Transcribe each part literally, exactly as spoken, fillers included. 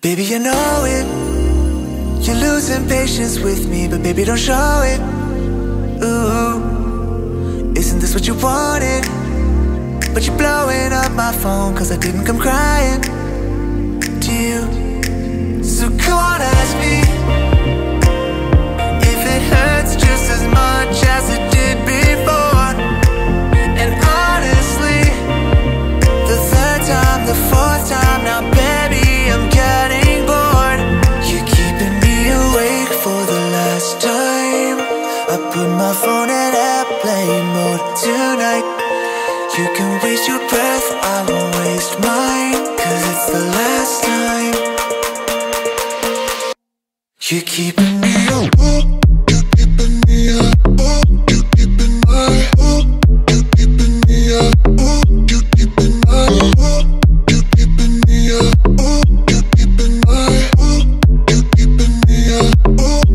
Baby, you know it. You're losing patience with me, but baby, don't show it. Ooh, isn't this what you wanted? But you're blowing up my phone, cause I didn't come crying to you. So come on, ask me if it hurts just as much as it did before. And honestly, the third time, the fourth time, now baby, I'm getting bored. You're keeping me awake for the last time. I put my phone in airplane mode tonight. You can waste your breath, I won't waste mine, cause it's the last time. You're keeping me up, you're keeping me up, you're keeping my, you're keeping me up, you're keeping my, you're keeping me up, you're keeping my, you're keeping me up, you're keeping me up.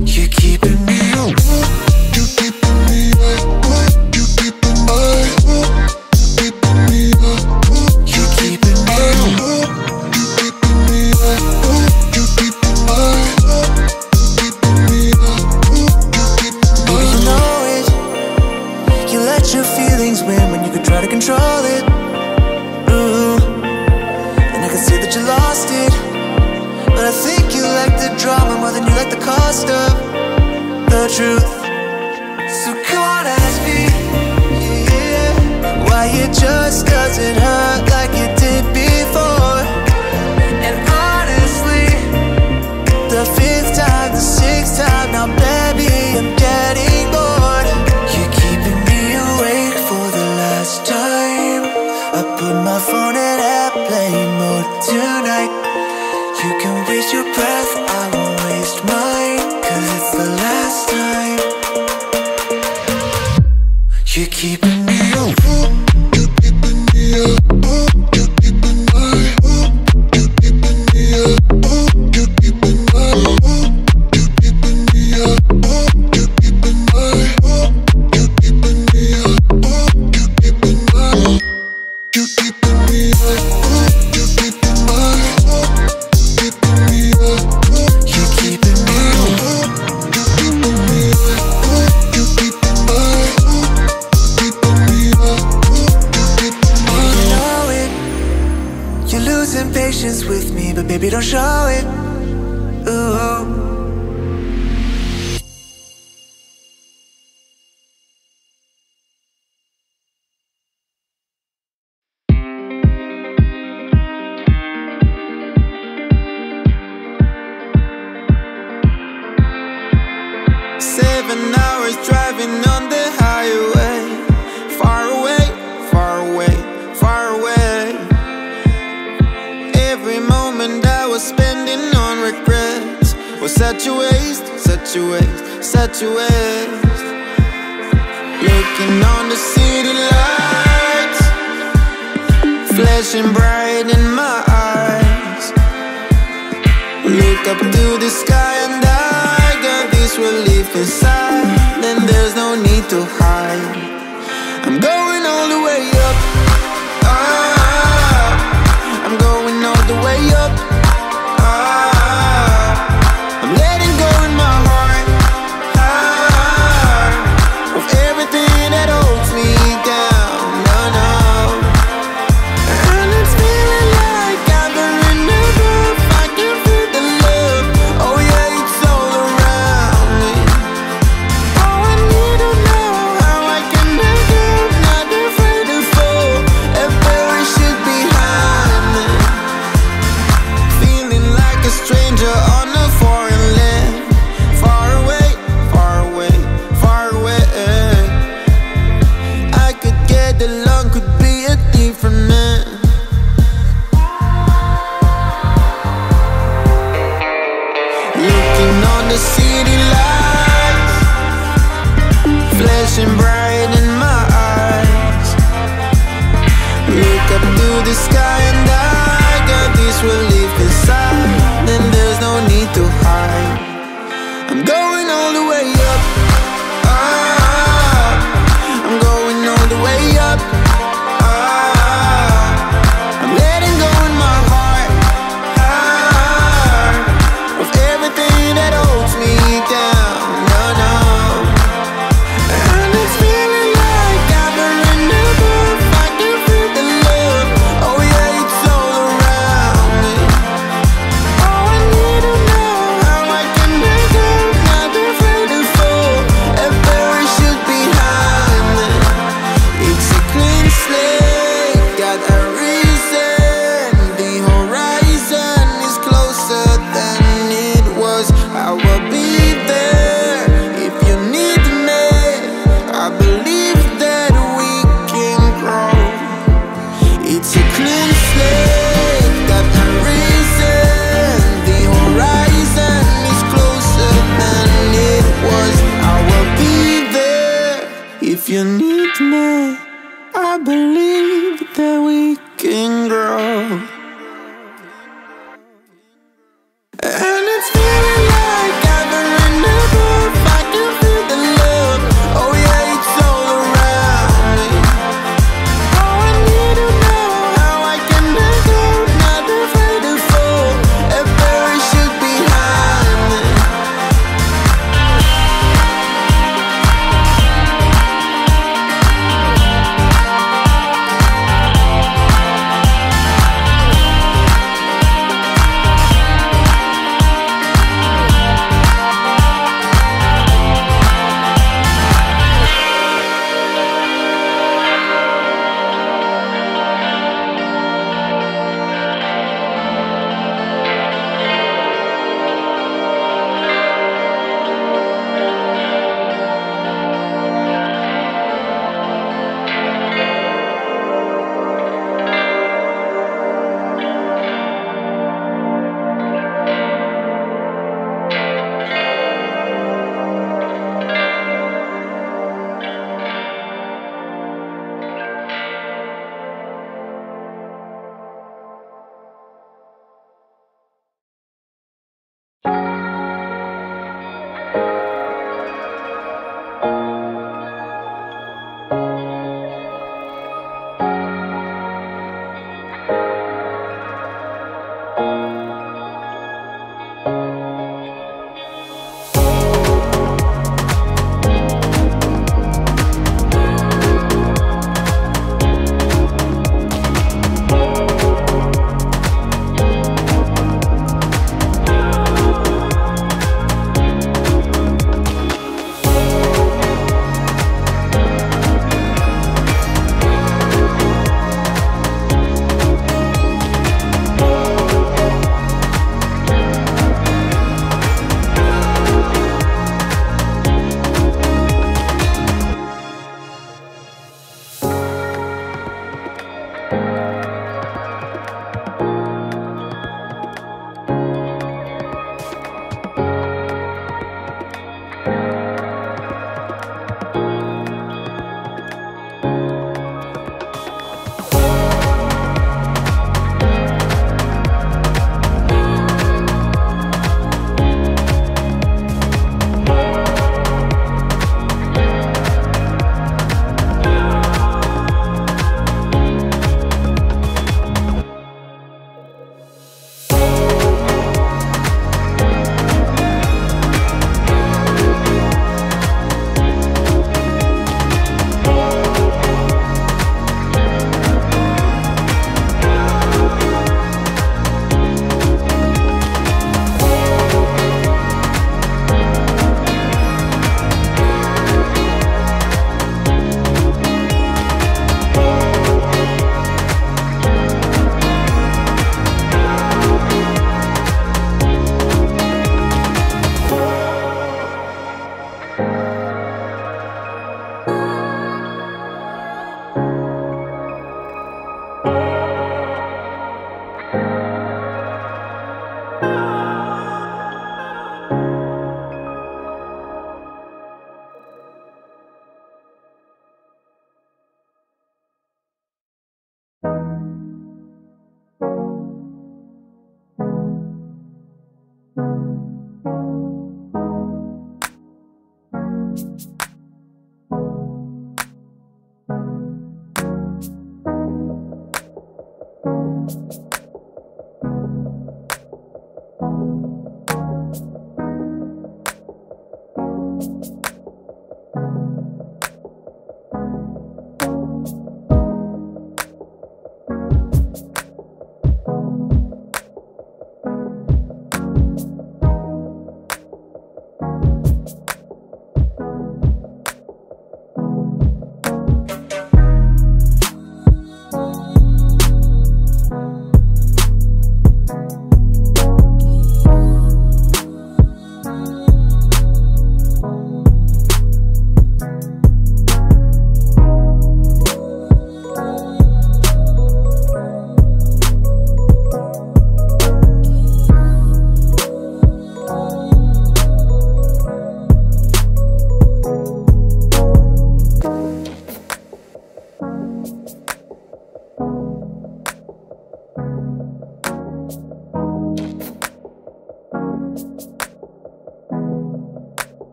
If you need me, I believe that we can grow. And it's feeling like I've been in a roof. I can feel the love, oh yeah, it's all around. Oh, I need to know how I can let go. Not afraid to fall, a parachute behind me.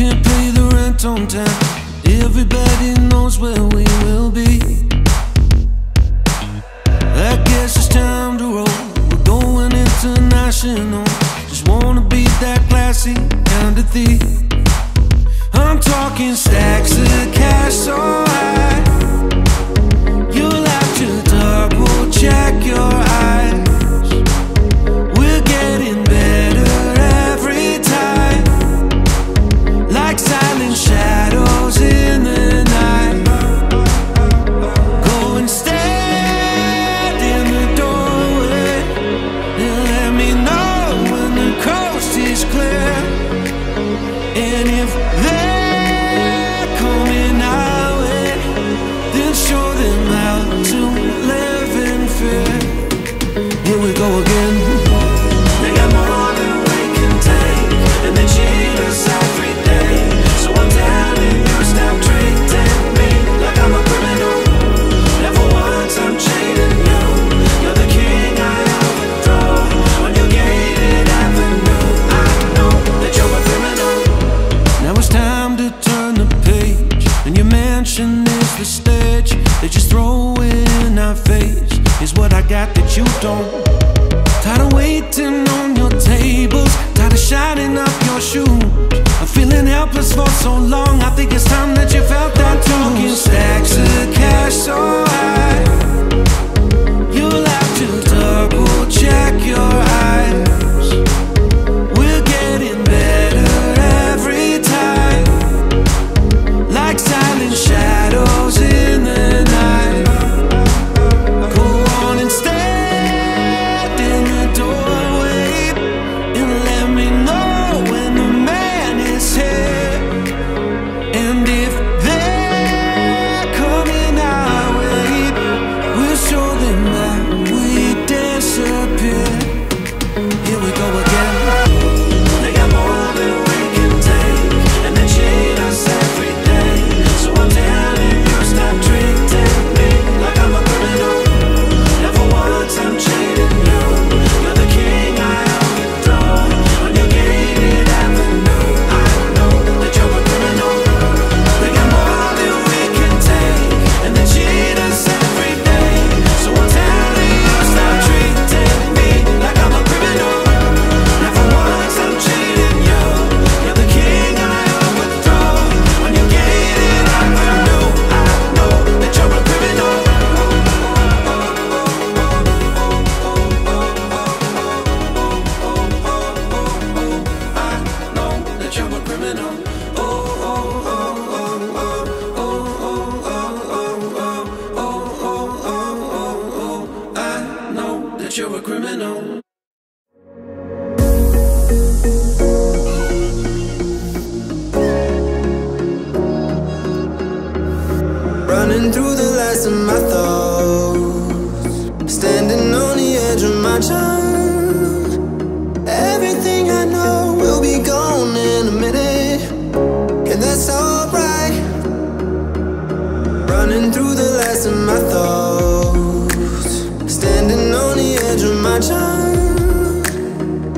can't pay the rent on time. Everybody knows where we will be. I guess it's time to roll. We're going international. Just wanna be that classy kind of thief. I'm talking stacks of cash so high you'll have to double check your eyes. We're getting better every time, like silent shadows in the night. Go and stand in the doorway and let me know when the coast is clear. And if there is the stage, they just throw it in our face. Is what I got that you don't. Tired of waiting on your tables, tired of shining up your shoes. I'm feeling helpless for so long. I think it's time that you felt that too. I'm talking stacks of cash so high you'll have to double check your eyes. We're getting better every time, like silent shadows in the night. Go on and stand in the doorway and let me know when the man is here. And if they're coming our way, we'll show them that we disappear. Here we go again. They got more than we can take, and they cheat us every day. So I'm you're a criminal. Running through the last of my thoughts, standing on the edge of my charm. Everything I know will be gone in a minute, and that's alright. Running through the last of my thoughts,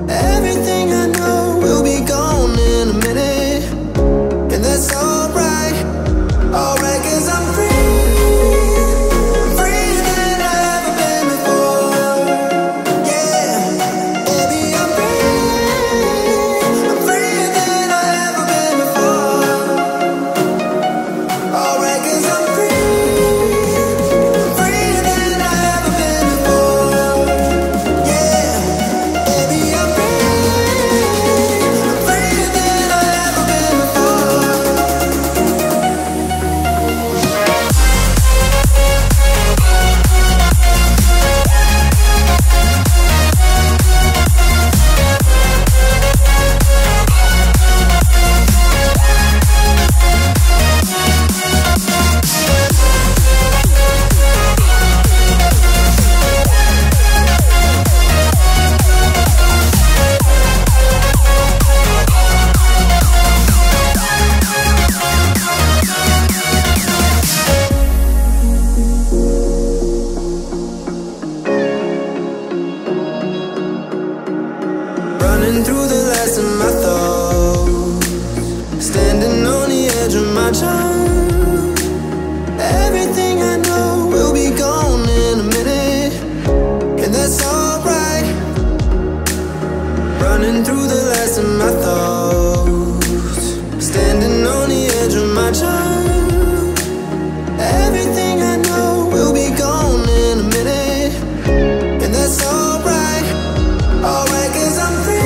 everything I know will be gone in a minute, and that's alright, alright, 'cause I'm free. time. Everything I know will be gone in a minute, and that's alright. Running through the last of my thoughts, standing on the edge of my time. Everything I know will be gone in a minute, and that's alright. Alright, cause I'm free.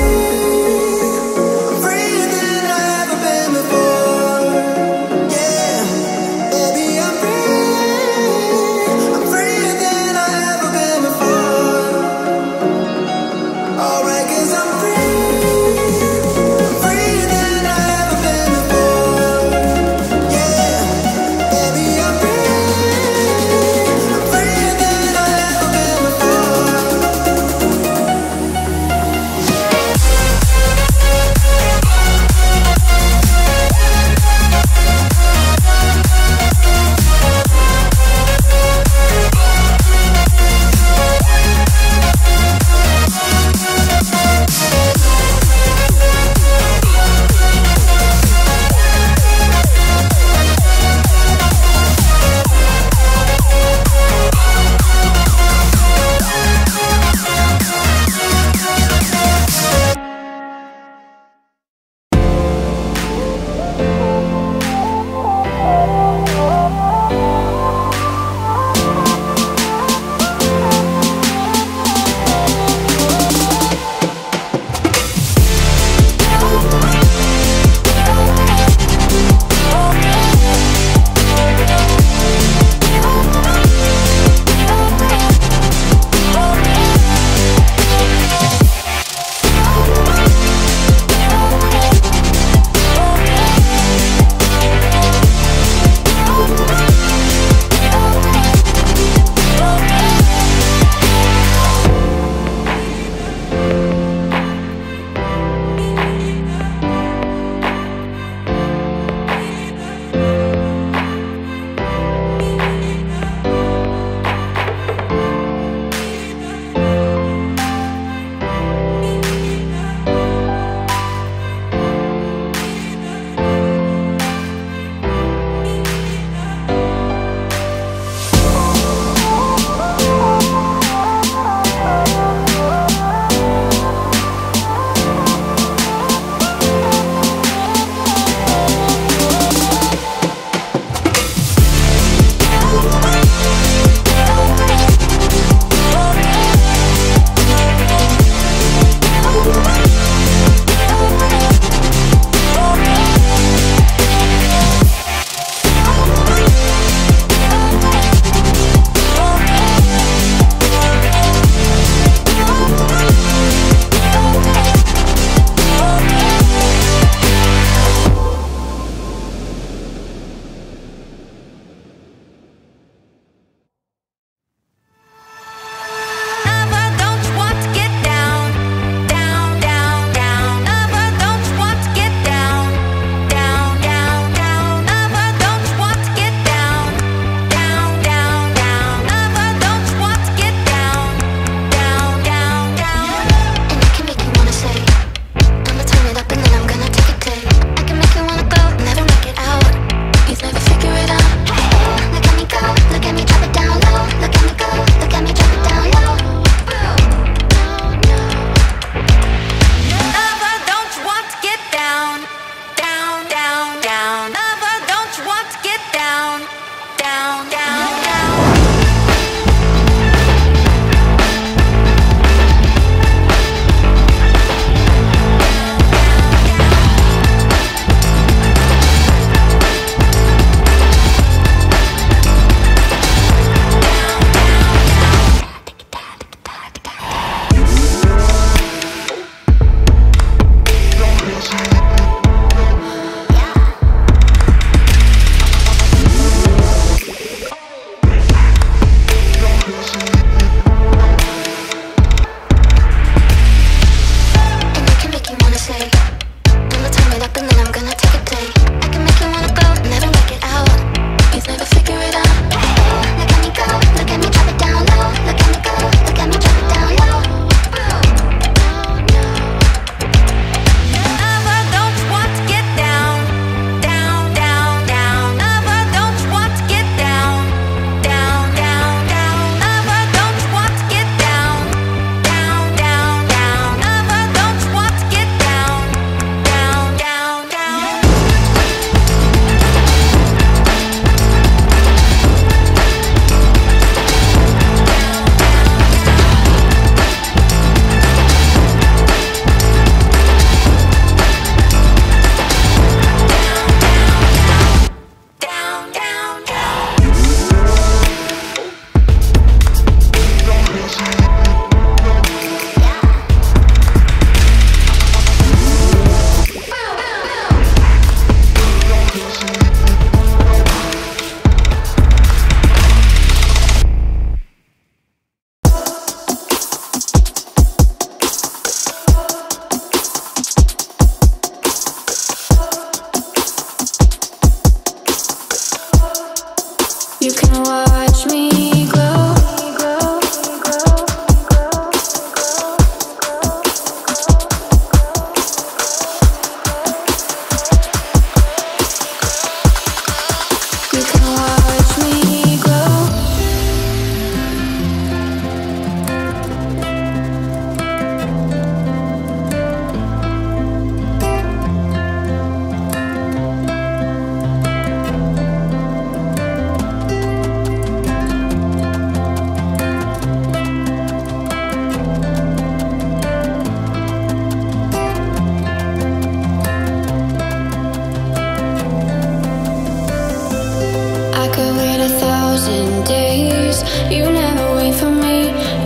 thousand days. You never wait for me,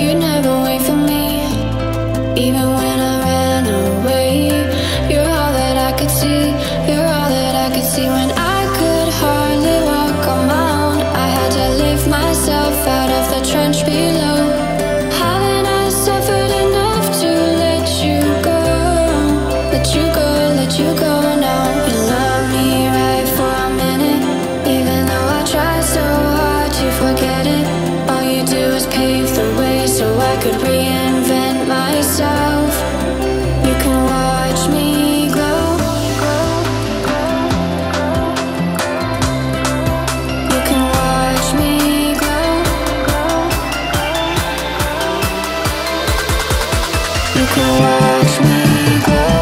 you never wait for me. Even when I ran away, you're all that I could see, you're all that I could see. When I could hardly walk on my own, I had to lift myself out of the trench below. Haven't I suffered enough to let you go? Let you go, let you go now. You love me right for a minute, even though I try so hard to forget it. All you do is pave the way so I could reinvent myself. You can watch me glow. You can watch me glow. You can watch me glow. Watch me grow.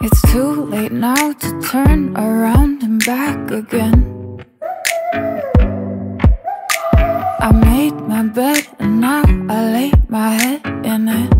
It's too late now to turn around and back again. I made my bed and now I lay my head in it.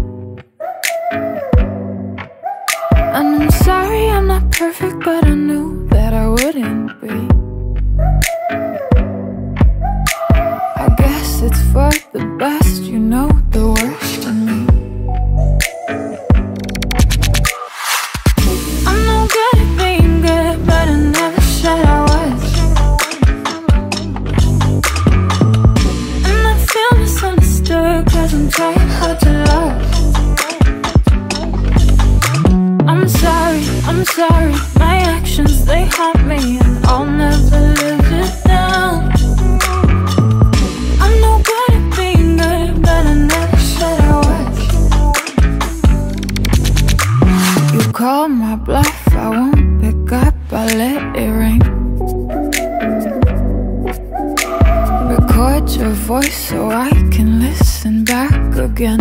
again.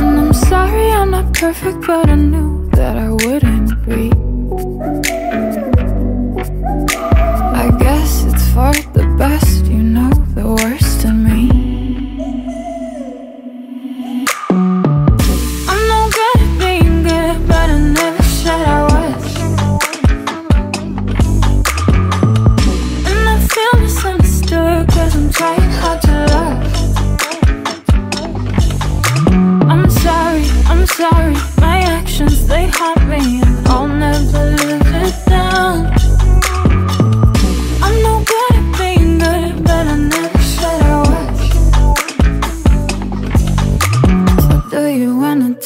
And I'm sorry I'm not perfect, but I knew that I wouldn't be. I guess it's for the best, you know, the worst in me. I'm no good at being good, but I never said I was. And I feel misunderstood, 'cause I'm trying hard to love. I'm sorry, I'm sorry, my actions, they haunt me, and I'll never live it down.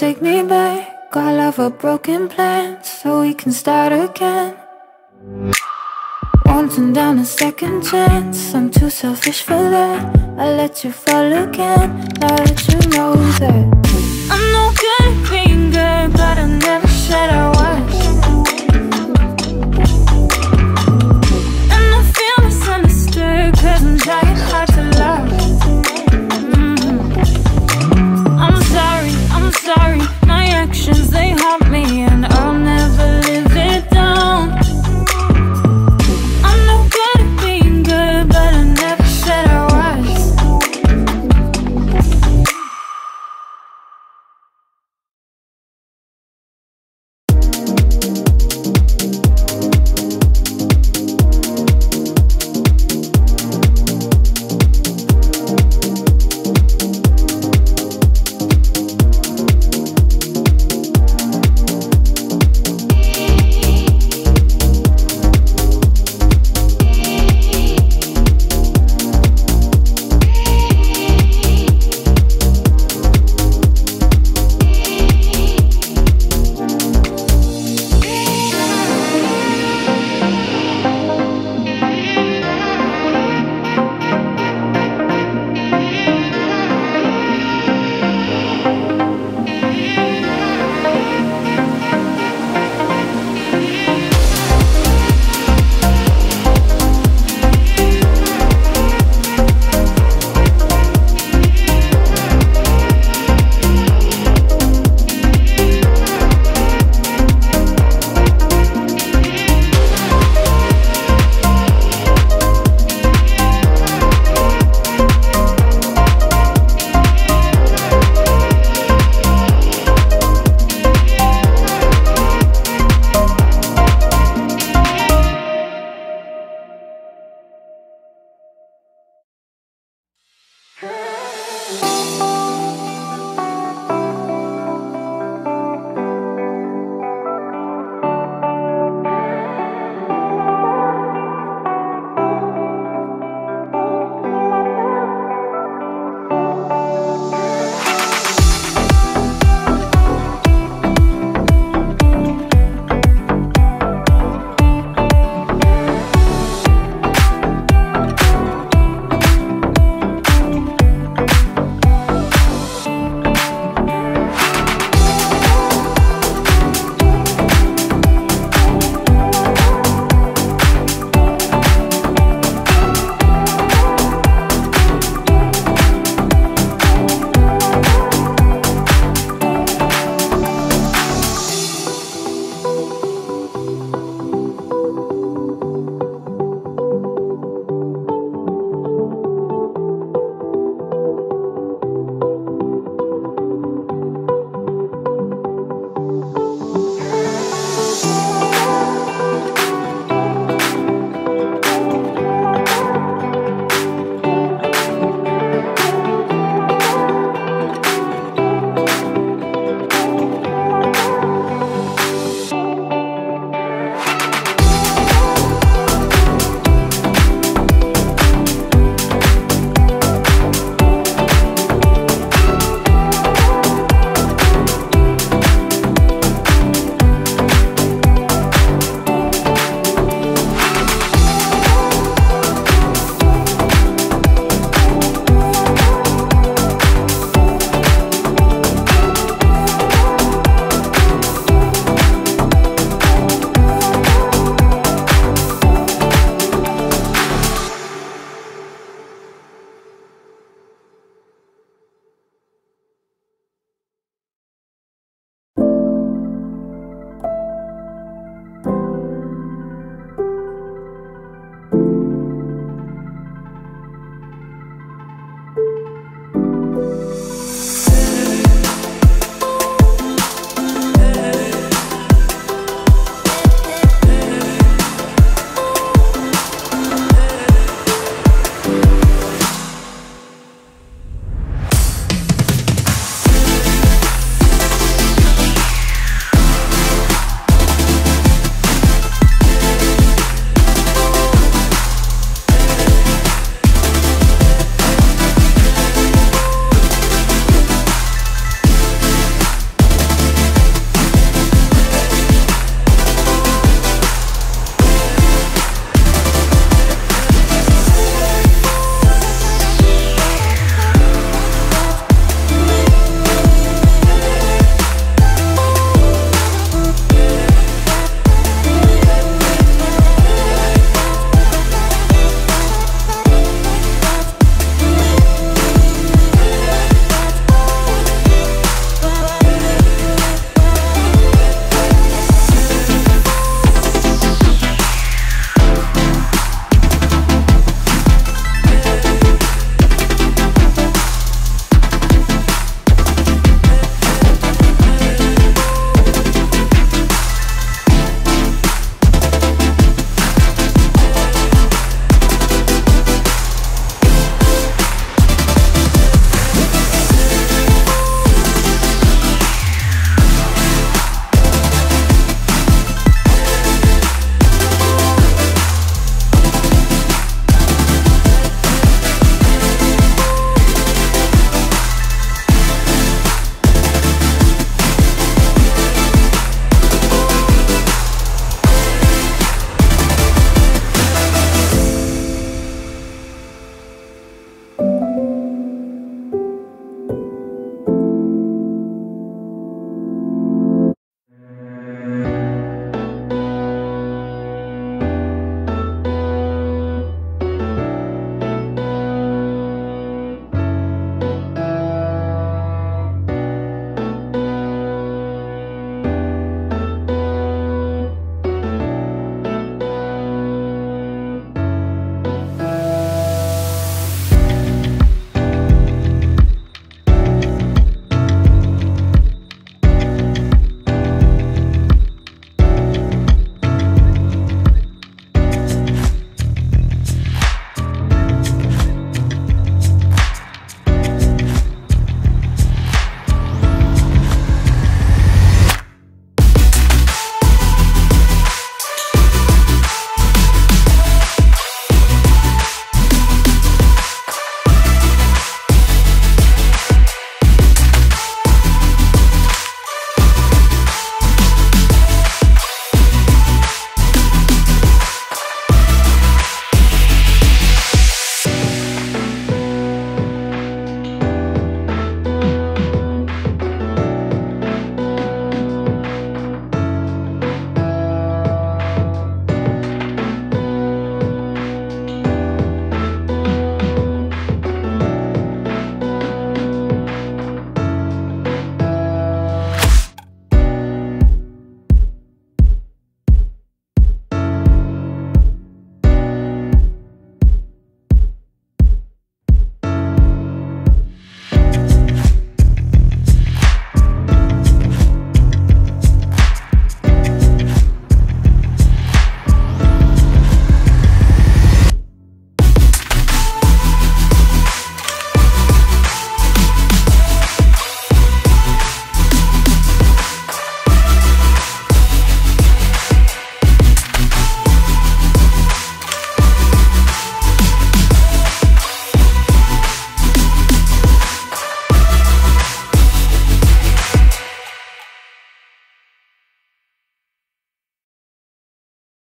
Take me back, all of our broken plans, so we can start again. Won't turn down a second chance, I'm too selfish for that. I let you fall again, now that you know that. I'm no good at being good, but I never said I was.